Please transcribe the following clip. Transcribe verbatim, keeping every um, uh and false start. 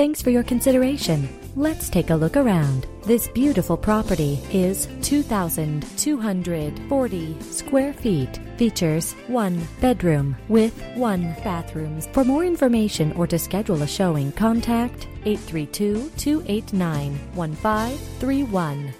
Thanks for your consideration. Let's take a look around. This beautiful property is two thousand two hundred forty square feet. Features one bedroom with one bathroom. For more information or to schedule a showing, contact eight three two, two eight nine, one five three one.